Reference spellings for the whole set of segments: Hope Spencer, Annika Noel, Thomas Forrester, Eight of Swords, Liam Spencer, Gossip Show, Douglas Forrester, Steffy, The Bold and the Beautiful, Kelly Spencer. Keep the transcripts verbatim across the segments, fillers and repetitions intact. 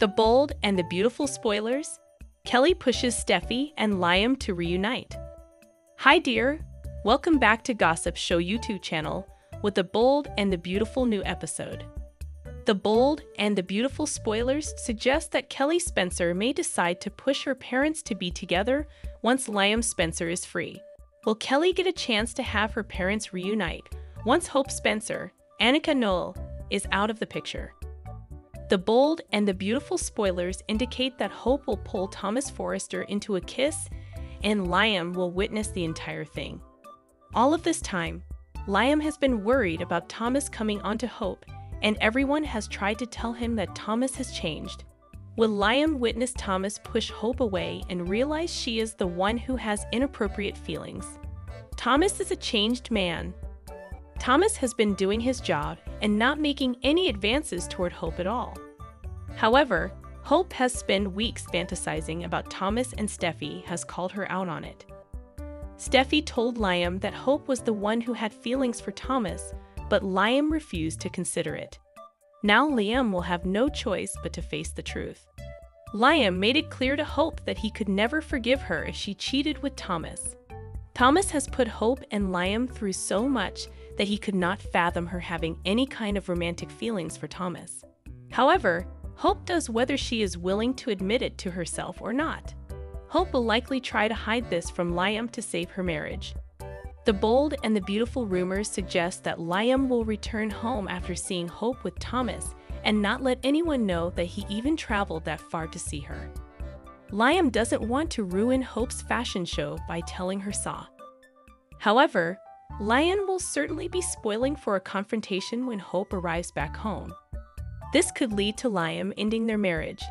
The Bold and the Beautiful spoilers, Kelly pushes Steffy and Liam to reunite. Hi dear, welcome back to Gossip Show YouTube channel with The Bold and the Beautiful new episode. The Bold and the Beautiful spoilers suggest that Kelly Spencer may decide to push her parents to be together once Liam Spencer is free. Will Kelly get a chance to have her parents reunite once Hope Spencer, Annika Noel, is out of the picture? The Bold and the Beautiful spoilers indicate that Hope will pull Thomas Forrester into a kiss and Liam will witness the entire thing. All of this time, Liam has been worried about Thomas coming onto Hope, and everyone has tried to tell him that Thomas has changed. Will Liam witness Thomas push Hope away and realize she is the one who has inappropriate feelings? Thomas is a changed man. Thomas has been doing his job and not making any advances toward Hope at all. However, Hope has spent weeks fantasizing about Thomas, and Steffy has called her out on it. Steffy told Liam that Hope was the one who had feelings for Thomas, but Liam refused to consider it. Now Liam will have no choice but to face the truth. Liam made it clear to Hope that he could never forgive her if she cheated with Thomas. Thomas has put Hope and Liam through so much that he could not fathom her having any kind of romantic feelings for Thomas. However, Hope does whether she is willing to admit it to herself or not. Hope will likely try to hide this from Liam to save her marriage. The Bold and the Beautiful rumors suggest that Liam will return home after seeing Hope with Thomas and not let anyone know that he even traveled that far to see her. Liam doesn't want to ruin Hope's fashion show by telling her saw. However, Liam will certainly be spoiling for a confrontation when Hope arrives back home. This could lead to Liam ending their marriage.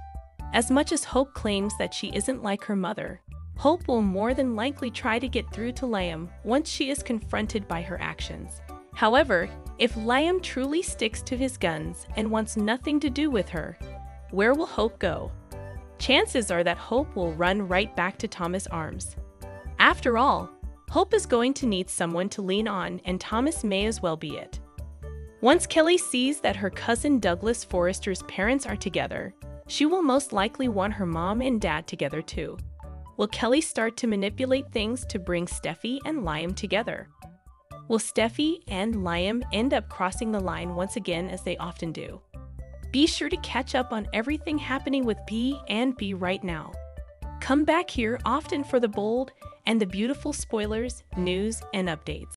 As much as Hope claims that she isn't like her mother, Hope will more than likely try to get through to Liam once she is confronted by her actions. However, if Liam truly sticks to his guns and wants nothing to do with her, where will Hope go? Chances are that Hope will run right back to Thomas' arms. After all, Hope is going to need someone to lean on, and Thomas may as well be it. Once Kelly sees that her cousin Douglas Forrester's parents are together, she will most likely want her mom and dad together too. Will Kelly start to manipulate things to bring Steffy and Liam together? Will Steffy and Liam end up crossing the line once again as they often do? Be sure to catch up on everything happening with B and B right now. Come back here often for The Bold and the Beautiful spoilers, news, and updates.